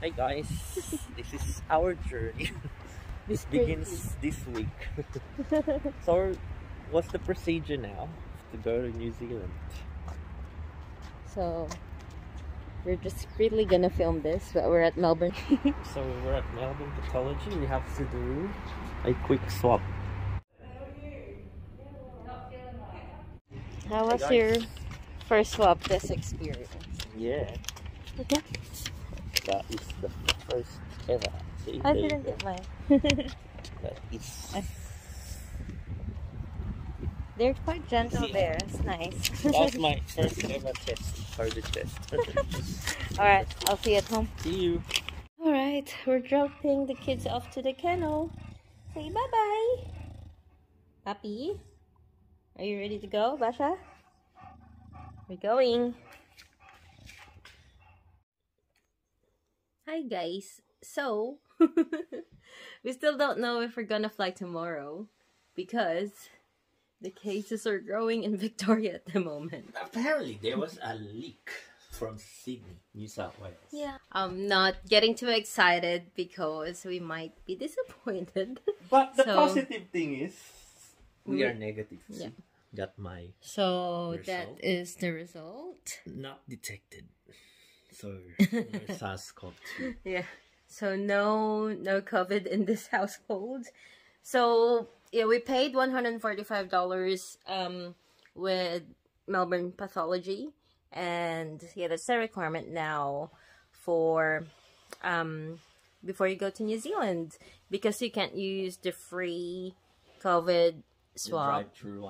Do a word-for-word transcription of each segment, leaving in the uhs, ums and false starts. Hi guys, this is our journey. This begins this week. So what's the procedure now to go to New Zealand? So we're just really gonna film this, but we're at Melbourne. So we're at Melbourne Pathology. We have to do a quick swab. How was hey your first swab test experience? Yeah. Okay. That is the first ever. See, I didn't get mine. That is... They're quite gentle yeah. there. It's nice. That's my first ever test. Covid test. Alright, I'll see you at home. See you. Alright, we're dropping the kids off to the kennel. Say bye-bye. Papi, are you ready to go, Basha? We're going. Hi guys, so we still don't know if we're gonna fly tomorrow because the cases are growing in Victoria at the moment. Apparently there was a leak from Sydney, New South Wales. Yeah. I'm not getting too excited because we might be disappointed. But the so, positive thing is we are negative. Yeah. Got my So result. That is the result. Not detected. So, SARS-C o V two. Yeah. So, no no COVID in this household. So, yeah, we paid one hundred forty-five dollars um, with Melbourne Pathology. And, yeah, that's the requirement now for, um, before you go to New Zealand. Because you can't use the free COVID swab,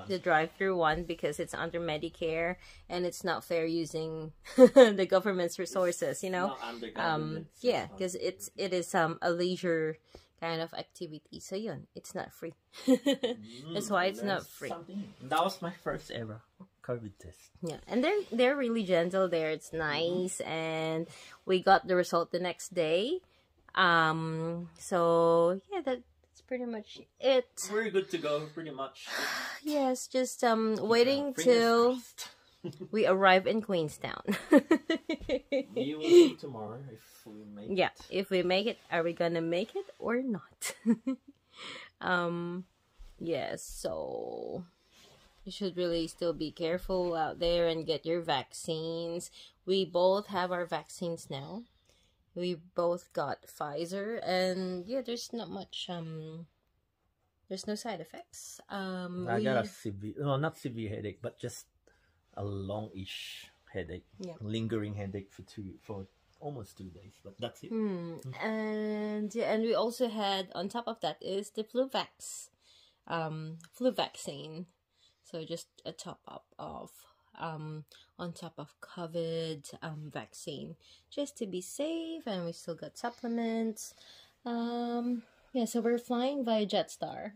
the drive-through one, because it's under Medicare and it's not fair using the government's resources, you know. Um, yeah, because it's it is um a leisure kind of activity, so yun, it's not free. That's why it's not free. That was my first ever COVID test. Yeah, and they're they're really gentle there. It's nice, and we got the result the next day. Um, so yeah, that. Pretty much it. We're good to go, pretty much. Yes, just um waiting till we arrive in Queenstown. We will see tomorrow if we make yeah, it. Yeah, if we make it, are we gonna make it or not? um, yes. Yeah, so you should really still be careful out there and get your vaccines. We both have our vaccines now. We both got Pfizer, and yeah, there's not much, um, there's no side effects. Um, I we... got a severe, no, not severe headache, but just a long-ish headache, yeah. Lingering headache for two, for almost two days, but that's it. Mm. And, yeah, and we also had, on top of that, is the flu vax, um, flu vaccine. So just a top-up of... Um, on top of COVID um, vaccine, just to be safe, and we still got supplements. Um, yeah, so we're flying via Jetstar,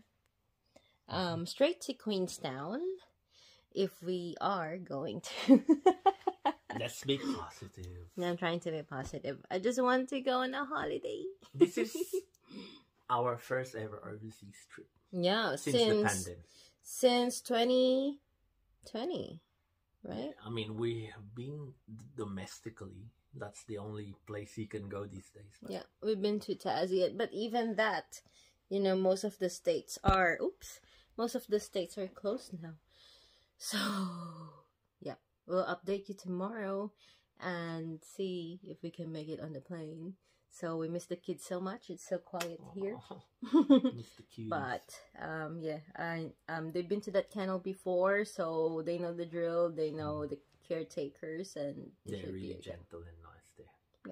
um, straight to Queenstown, if we are going to. Let's be positive. I'm trying to be positive. I just want to go on a holiday. This is our first ever overseas trip. Yeah, since, since the pandemic. Since twenty twenty. Right. I mean, we have been domestically. That's the only place you can go these days. Right? Yeah, we've been to Tazzy, but even that, you know, most of the states are. Oops, most of the states are closed now. So, yeah, we'll update you tomorrow and see if we can make it on the plane. So we miss the kids so much. It's so quiet oh, here. Miss the kids. But um, yeah, I, um, they've been to that kennel before, so they know the drill. They know the caretakers, and they're they really gentle and nice there.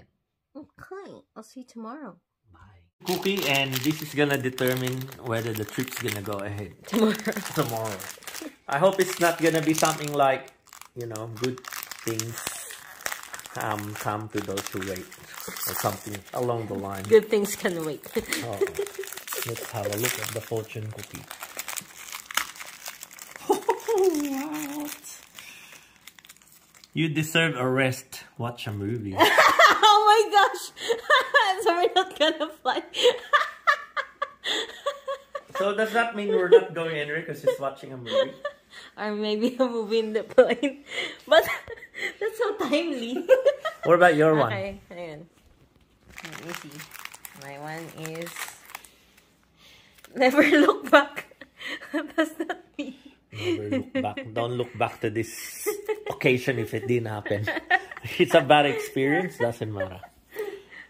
Yeah. Okay. I'll see you tomorrow. Bye. Cookie, and this is gonna determine whether the trip's gonna go ahead tomorrow. Tomorrow. I hope it's not gonna be something like, you know, good things. Um, come to those who wait, or something along the line. Good things can wait. Oh, let's have a look at the fortune cookie. What? You deserve a rest. Watch a movie. Oh my gosh! So we're not gonna fly. So does that mean we're not going anywhere because she's watching a movie? Or maybe a movie in the plane, but. That's so timely. What about your one? Okay, hang on. privacy. My one is never look back. That's not me. Never look back. Don't look back to this occasion if it didn't happen. It's a bad experience, doesn't matter.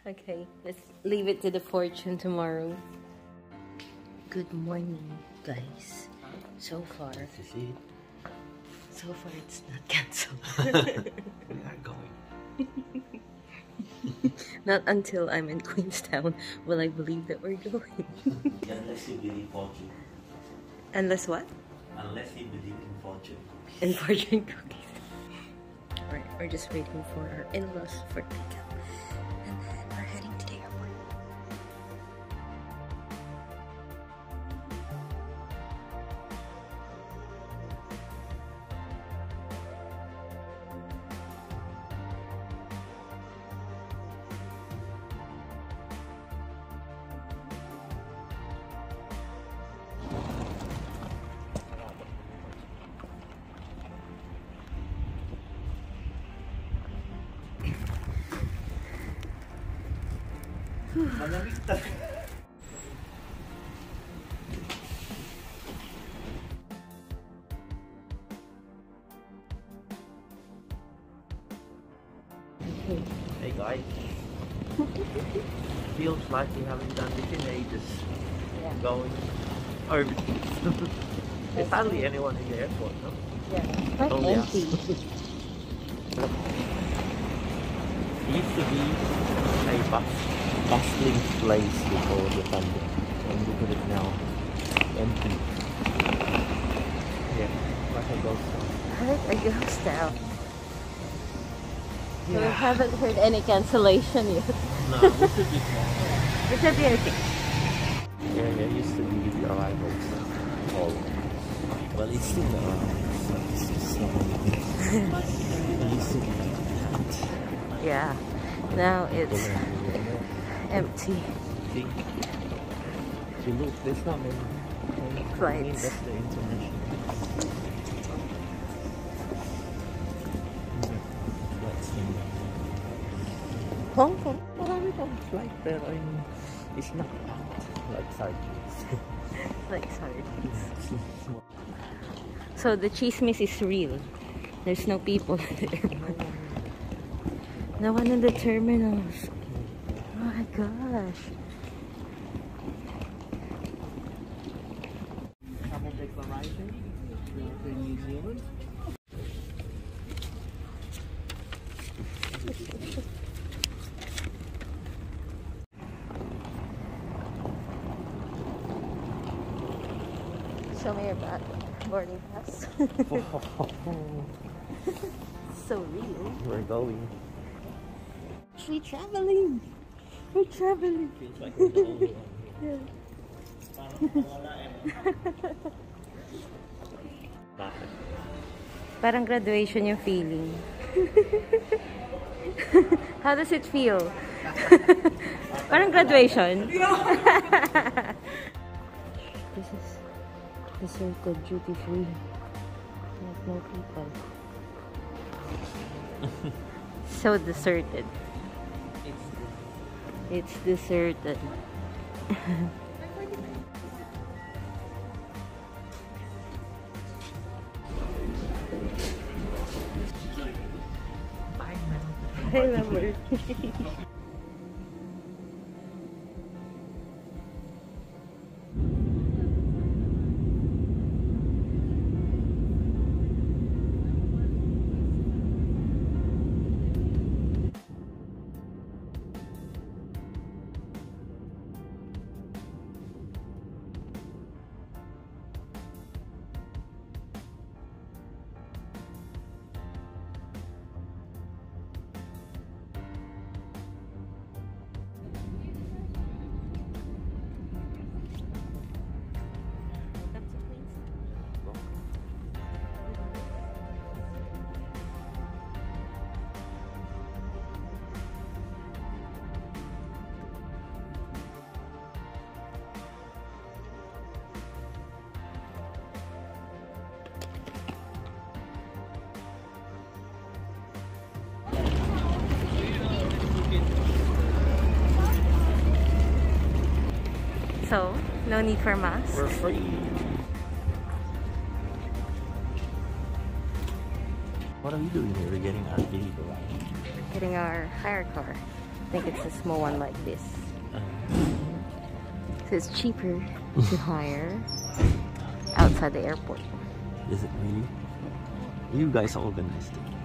Okay, let's leave it to the fortune tomorrow. Good morning, guys. So far, this is it. So far, it's not cancelled. We are going. Not until I'm in Queenstown will I believe that we're going. Unless you believe fortune. Unless what? Unless you believe in fortune. In fortune cookies. Alright, we're just waiting for our in-laws for pickup. And then we're heading to the airport. Hey guys, feels like we haven't done this in ages. Yeah. Going over. There's hardly anyone in the airport, no? Yeah, it's quite only empty. Us. It used to be a bus, bustling place before the pandemic, and look at it now, empty. Yeah, like a ghost town. Like a ghost town. So yeah. We haven't heard any cancellation yet. No, we should be fine. It should be okay. Yeah, there used to be the arrivals. All. Well, it's still the arrivals. It's just so many. Yeah, now it's empty. See? See, look, there's not many flights. That's the international. Hong Kong, well, we don't fly there. I mean, it's not like sardines. Like sardines. So the chismis is real. There's no people in the airport. No one in the terminals. Oh my gosh. Travel declaration for New Zealand. Show me your boarding pass. So real. We're going. We're traveling. We're traveling. Feels like we're the only one. Yeah. Parang graduation yung feeling. How does it feel? Parang graduation. This is. This is the duty free. Like no people. So deserted. It's deserted. I remember. So, no need for masks. We're free. What are we doing here? We're getting our vehicle, right? We're getting our hire car. I think it's a small one like this. So it's cheaper to hire outside the airport. Is it really? You guys organized it.